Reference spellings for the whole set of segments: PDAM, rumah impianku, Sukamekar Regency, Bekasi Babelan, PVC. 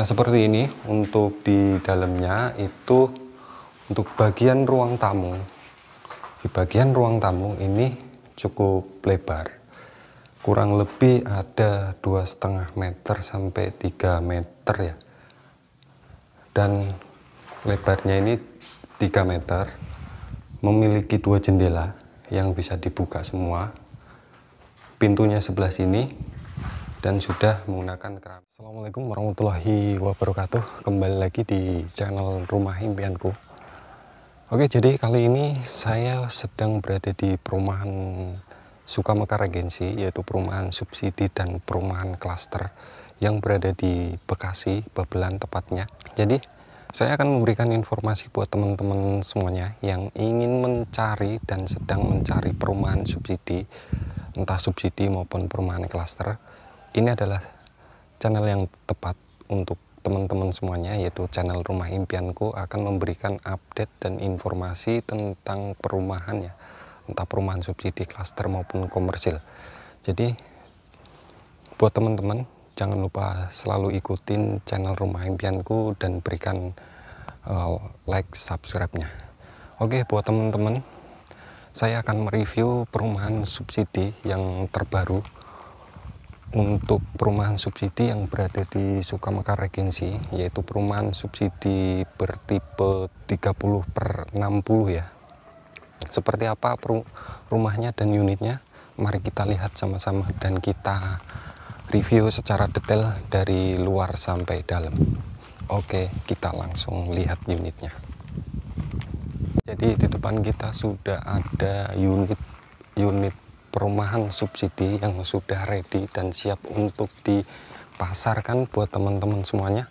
Nah, seperti ini untuk di dalamnya itu untuk bagian ruang tamu. Di bagian ruang tamu ini cukup lebar. Kurang lebih ada 2,5 meter sampai 3 meter ya. Dan lebarnya ini 3 meter. Memiliki 2 jendela yang bisa dibuka semua. Pintunya sebelah sini. Dan sudah menggunakan keramik. Assalamualaikum warahmatullahi wabarakatuh. Kembali lagi di channel Rumah Impianku. Oke, jadi kali ini saya sedang berada di perumahan Sukamekar Regency, yaitu perumahan subsidi dan perumahan klaster yang berada di Bekasi Babelan tepatnya. Jadi saya akan memberikan informasi buat teman-teman semuanya yang ingin mencari dan sedang mencari perumahan subsidi, entah subsidi maupun perumahan klaster. Ini adalah channel yang tepat untuk teman-teman semuanya, yaitu channel Rumah Impianku akan memberikan update dan informasi tentang perumahan ya, entah perumahan subsidi, klaster maupun komersil. Jadi buat teman-teman jangan lupa selalu ikutin channel Rumah Impianku dan berikan like, subscribe-nya. Oke, buat teman-teman, saya akan mereview perumahan subsidi yang terbaru. Untuk perumahan subsidi yang berada di Sukamekar Regency, yaitu perumahan subsidi bertipe 30/60 ya. Seperti apa rumahnya dan unitnya, mari kita lihat sama-sama dan kita review secara detail dari luar sampai dalam. Oke, kita langsung lihat unitnya. Jadi di depan kita sudah ada unit perumahan subsidi yang sudah ready dan siap untuk dipasarkan buat teman-teman semuanya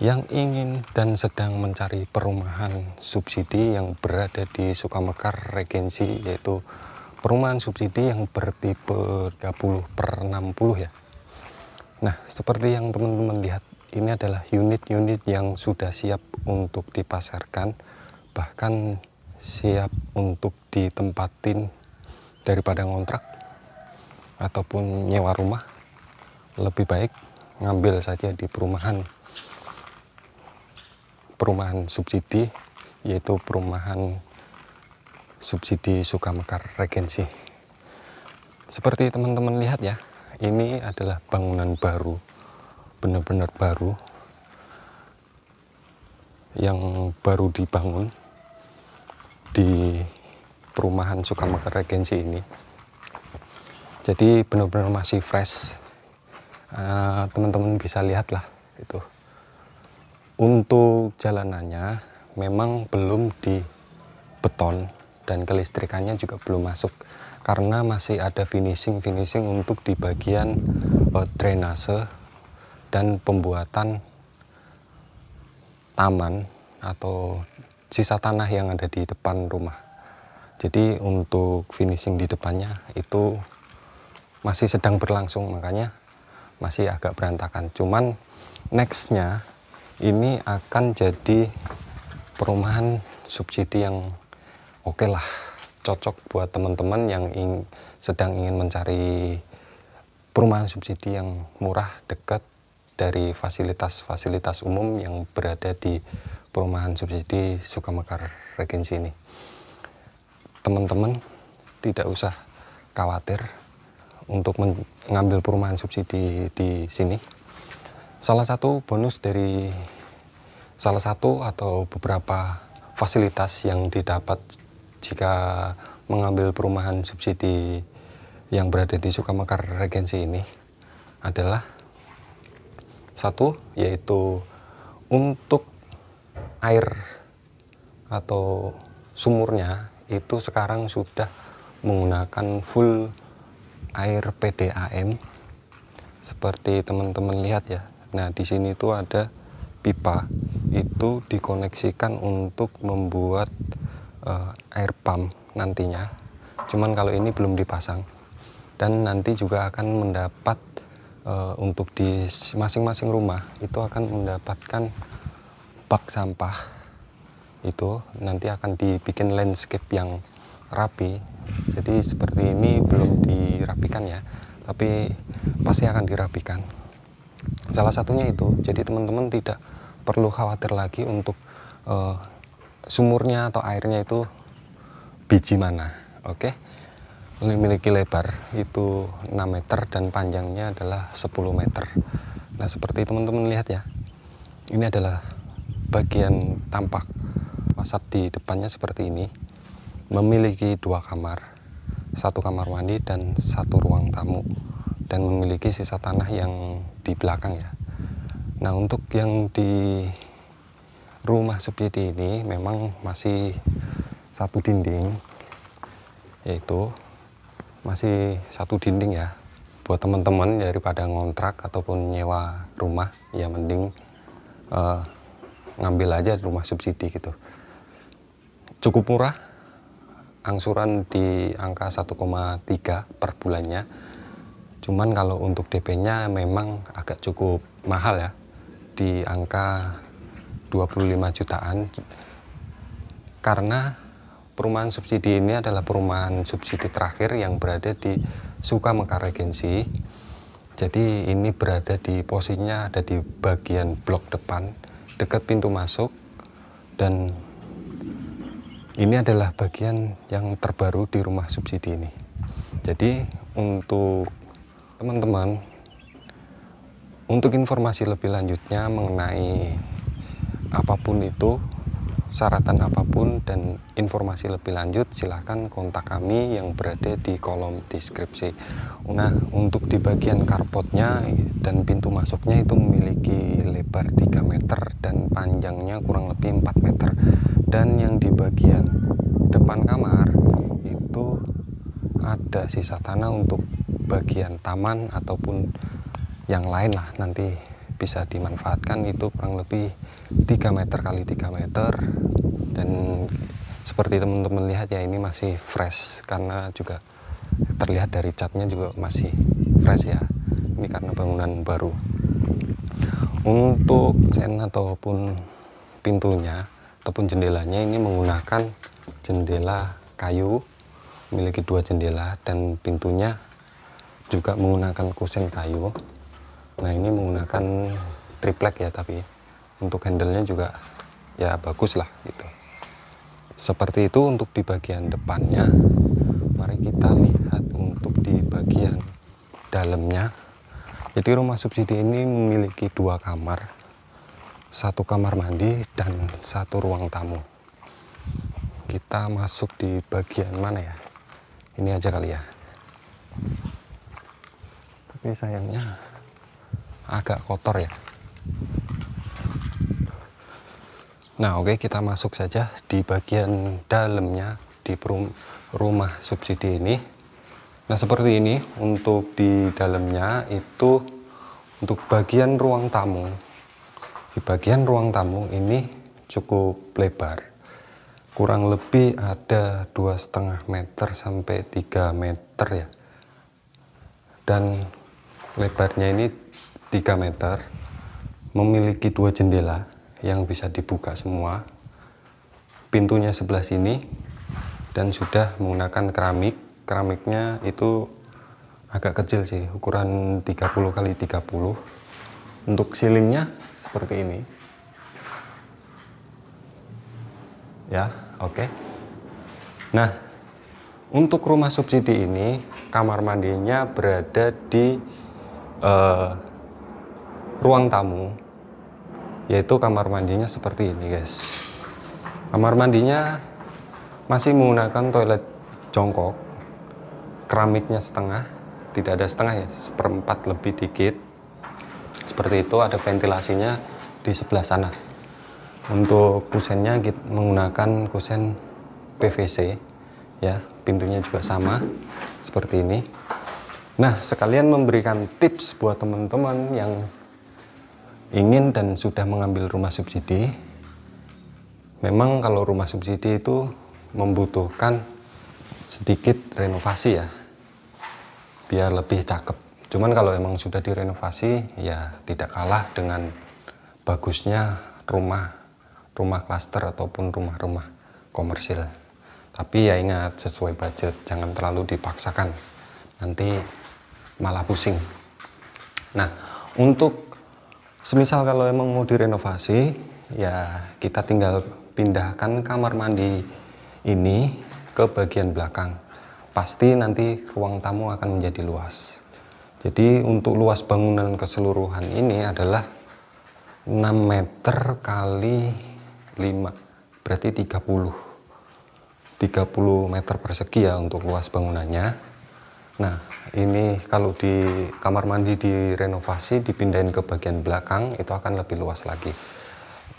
yang ingin dan sedang mencari perumahan subsidi yang berada di Sukamekar Regency, yaitu perumahan subsidi yang bertipe 30/60 ya. Nah, seperti yang teman-teman lihat, ini adalah unit-unit yang sudah siap untuk dipasarkan, bahkan siap untuk ditempatin daripada ngontrak ataupun nyewa rumah. Lebih baik ngambil saja di perumahan subsidi, yaitu perumahan subsidi Sukamekar Regency. Seperti teman-teman lihat ya, ini adalah bangunan baru, benar-benar baru yang baru dibangun di perumahan Sukamekar Regency ini. Jadi benar-benar masih fresh, teman-teman bisa lihat lah itu. Untuk jalanannya memang belum di beton dan kelistrikannya juga belum masuk karena masih ada finishing untuk di bagian drainase dan pembuatan taman atau sisa tanah yang ada di depan rumah. Jadi untuk finishing di depannya itu masih sedang berlangsung, makanya masih agak berantakan. Cuman nextnya ini akan jadi perumahan subsidi yang oke lah, cocok buat teman-teman yang sedang ingin mencari perumahan subsidi yang murah, dekat dari fasilitas-fasilitas umum yang berada di perumahan subsidi Sukamekar Regency ini. Teman-teman tidak usah khawatir untuk mengambil perumahan subsidi di sini. Salah satu bonus dari salah satu atau beberapa fasilitas yang didapat jika mengambil perumahan subsidi yang berada di Sukamekar Regency ini adalah satu, yaitu untuk air atau sumurnya itu sekarang sudah menggunakan full air PDAM seperti teman-teman lihat ya. Nah, di sini itu ada pipa, itu dikoneksikan untuk membuat air pump nantinya. Cuman kalau ini belum dipasang, dan nanti juga akan mendapat untuk di masing-masing rumah itu akan mendapatkan bak sampah. Itu nanti akan dibikin landscape yang rapi. Jadi seperti ini belum dirapikan ya, tapi pasti akan dirapikan. Salah satunya itu, jadi teman-teman tidak perlu khawatir lagi untuk sumurnya atau airnya itu biji mana, oke? Memiliki lebar itu 6 meter dan panjangnya adalah 10 meter. Nah, seperti teman-teman lihat ya, ini adalah bagian tampak. Fasad di depannya seperti ini, memiliki 2 kamar, 1 kamar mandi dan 1 ruang tamu, dan memiliki sisa tanah yang di belakang ya. Nah, untuk yang di rumah seperti ini memang masih satu dinding, yaitu masih satu dinding ya. Buat teman-teman daripada ngontrak ataupun nyewa rumah, ya mending ngambil aja rumah subsidi gitu. Cukup murah, angsuran di angka 1,3 per bulannya. Cuman kalau untuk DP-nya memang agak cukup mahal ya, di angka 25 jutaan. Karena perumahan subsidi ini adalah perumahan subsidi terakhir yang berada di Sukamekar Regency. Jadi ini berada di posisinya ada di bagian blok depan, dekat pintu masuk, dan ini adalah bagian yang terbaru di rumah subsidi ini. Jadi untuk teman-teman, untuk informasi lebih lanjutnya mengenai apapun itu, syaratan apapun dan informasi lebih lanjut, silahkan kontak kami yang berada di kolom deskripsi. Nah, untuk di bagian karpotnya dan pintu masuknya itu memiliki lebar 3 meter dan panjangnya kurang lebih 4 meter. Dan yang di bagian depan kamar itu ada sisa tanah untuk bagian taman ataupun yang lain lah, nanti bisa dimanfaatkan. Itu kurang lebih 3 meter kali 3 meter dan seperti teman-teman lihat ya, ini masih fresh karena juga terlihat dari catnya juga masih fresh ya, ini karena bangunan baru. Untuk sen ataupun pintunya ataupun jendelanya ini menggunakan jendela kayu, memiliki 2 jendela, dan pintunya juga menggunakan kusen kayu. Nah, ini menggunakan triplek ya, tapi untuk handle-nya juga ya bagus lah gitu. Seperti itu untuk di bagian depannya. Mari kita lihat untuk di bagian dalamnya. Jadi rumah subsidi ini memiliki 2 kamar, 1 kamar mandi dan 1 ruang tamu. Kita masuk di bagian mana ya? Ini aja kali ya. Tapi sayangnya agak kotor ya. Nah, oke, kita masuk saja di bagian dalamnya di rumah subsidi ini. Nah, seperti ini untuk di dalamnya. Itu untuk bagian ruang tamu. Di bagian ruang tamu ini cukup lebar, kurang lebih ada 2,5 meter sampai 3 meter ya, dan lebarnya ini 3 meter, memiliki 2 jendela yang bisa dibuka semua, pintunya sebelah sini, dan sudah menggunakan keramik. Keramiknya itu agak kecil sih, ukuran 30 kali 30. Untuk ceilingnya seperti ini ya, oke. Nah, untuk rumah subsidi ini kamar mandinya berada di ruang tamu, yaitu kamar mandinya seperti ini guys. Kamar mandinya masih menggunakan toilet jongkok, keramiknya setengah, tidak ada setengah ya, 1/4 lebih dikit. Seperti itu, ada ventilasinya di sebelah sana. Untuk kusennya kita menggunakan kusen PVC ya, pintunya juga sama seperti ini. Nah, sekalian memberikan tips buat teman-teman yang ingin dan sudah mengambil rumah subsidi. Memang kalau rumah subsidi itu membutuhkan sedikit renovasi ya, biar lebih cakep. Cuman kalau emang sudah direnovasi ya tidak kalah dengan bagusnya rumah klaster ataupun rumah-rumah komersil. Tapi ya ingat, sesuai budget, jangan terlalu dipaksakan, nanti malah pusing. Nah, untuk Semisal kalau emang mau direnovasi, ya kita tinggal pindahkan kamar mandi ini ke bagian belakang. Pasti nanti ruang tamu akan menjadi luas. Jadi untuk luas bangunan keseluruhan ini adalah 6 meter kali 5, berarti 30. 30 meter persegi ya untuk luas bangunannya. Nah, ini kalau di kamar mandi direnovasi, dipindahin ke bagian belakang, itu akan lebih luas lagi.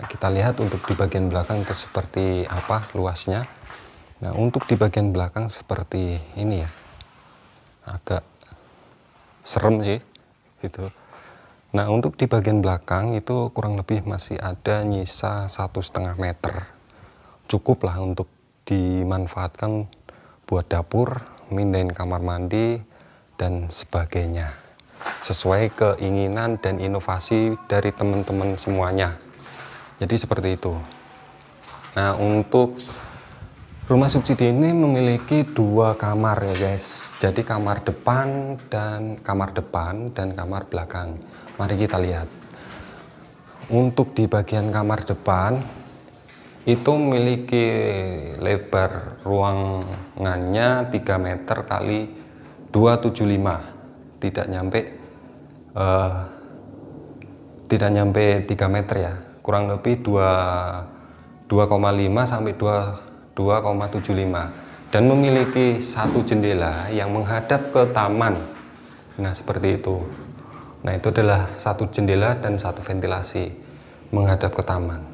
Kita lihat untuk di bagian belakang itu seperti apa luasnya. Nah, untuk di bagian belakang seperti ini ya. Agak serem sih, gitu. Nah, untuk di bagian belakang itu kurang lebih masih ada nyisa 1,5 meter. Cukup lah untuk dimanfaatkan buat dapur, mindahin kamar mandi, dan sebagainya. Sesuai keinginan dan inovasi dari teman-teman semuanya. Jadi seperti itu. Nah, untuk rumah subsidi ini memiliki 2 kamar ya guys. Jadi kamar depan dan kamar belakang. Mari kita lihat. Untuk di bagian kamar depan, itu memiliki lebar ruangannya 3 meter kali 275, tidak nyampe 3 meter ya, kurang lebih 2,5 sampai 2,75, dan memiliki 1 jendela yang menghadap ke taman. Nah, seperti itu. Nah, itu adalah 1 jendela dan 1 ventilasi menghadap ke taman.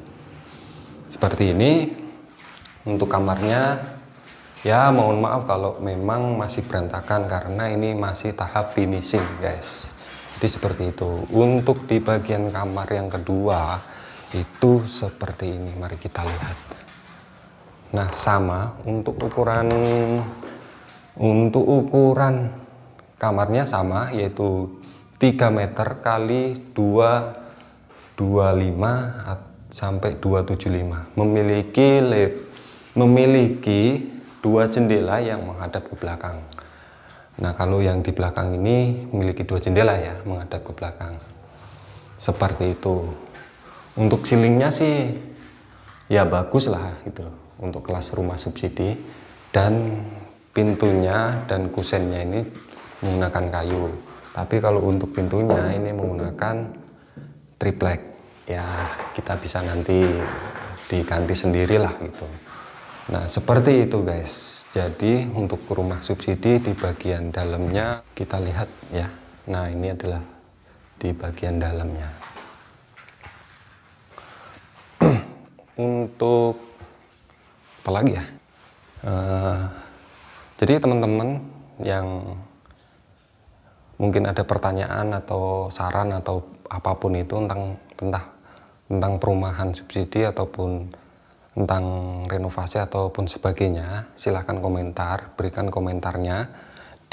Seperti ini untuk kamarnya. Ya, mohon maaf kalau memang masih berantakan karena ini masih tahap finishing guys. Jadi seperti itu. Untuk di bagian kamar yang kedua itu seperti ini, mari kita lihat. Nah, sama untuk ukuran kamarnya sama, yaitu 3 meter kali 225 atau sampai 275, memiliki 2 jendela yang menghadap ke belakang. Nah, kalau yang di belakang ini memiliki 2 jendela ya, menghadap ke belakang. Seperti itu. Untuk ceilingnya sih ya bagus lah gitu, untuk kelas rumah subsidi. Dan pintunya dan kusennya ini menggunakan kayu. Tapi kalau untuk pintunya ini menggunakan triplek. Ya, kita bisa nanti diganti sendirilah gitu. Nah, seperti itu guys. Jadi untuk rumah subsidi di bagian dalamnya kita lihat ya. Nah, ini adalah di bagian dalamnya. Untuk apa lagi ya? Jadi teman-teman yang mungkin ada pertanyaan atau saran atau apapun itu tentang perumahan subsidi ataupun tentang renovasi ataupun sebagainya, silahkan komentar, berikan komentarnya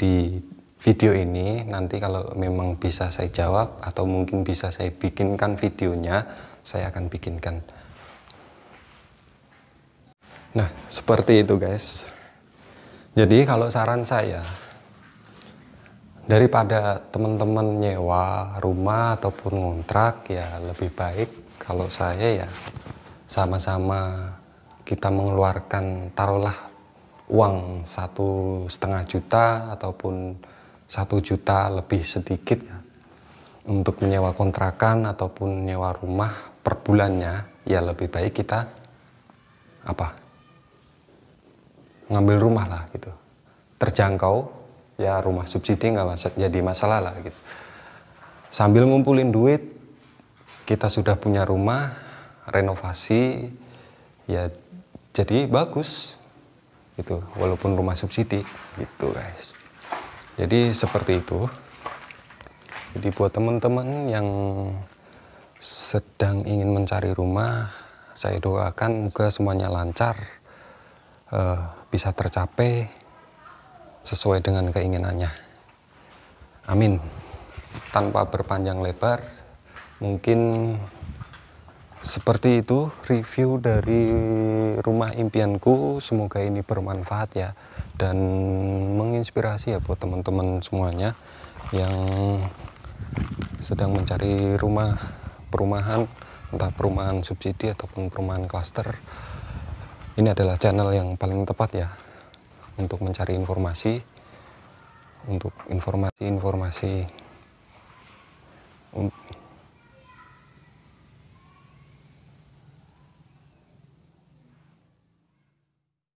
di video ini. Nanti kalau memang bisa saya jawab atau mungkin bisa saya bikinkan videonya, saya akan bikinkan. Nah, seperti itu guys. Jadi kalau saran saya, daripada teman-teman nyewa rumah ataupun ngontrak, ya lebih baik kalau saya ya sama-sama kita mengeluarkan, taruhlah uang 1,5 juta ataupun 1 juta lebih sedikit ya, untuk menyewa kontrakan ataupun menyewa rumah per bulannya. Ya lebih baik kita apa, ngambil rumah lah gitu, terjangkau ya, rumah subsidi nggak jadi masalah lah gitu. Sambil ngumpulin duit, kita sudah punya rumah, renovasi, ya jadi bagus, gitu. Walaupun rumah subsidi, gitu guys. Jadi seperti itu. Jadi buat teman-teman yang sedang ingin mencari rumah, saya doakan semoga semuanya lancar, bisa tercapai sesuai dengan keinginannya. Amin. Tanpa berpanjang lebar, mungkin seperti itu review dari rumah impianku. Semoga ini bermanfaat ya, dan menginspirasi ya buat teman-teman semuanya yang sedang mencari rumah perumahan, entah perumahan subsidi ataupun perumahan klaster. Ini adalah channel yang paling tepat ya untuk mencari informasi, untuk informasi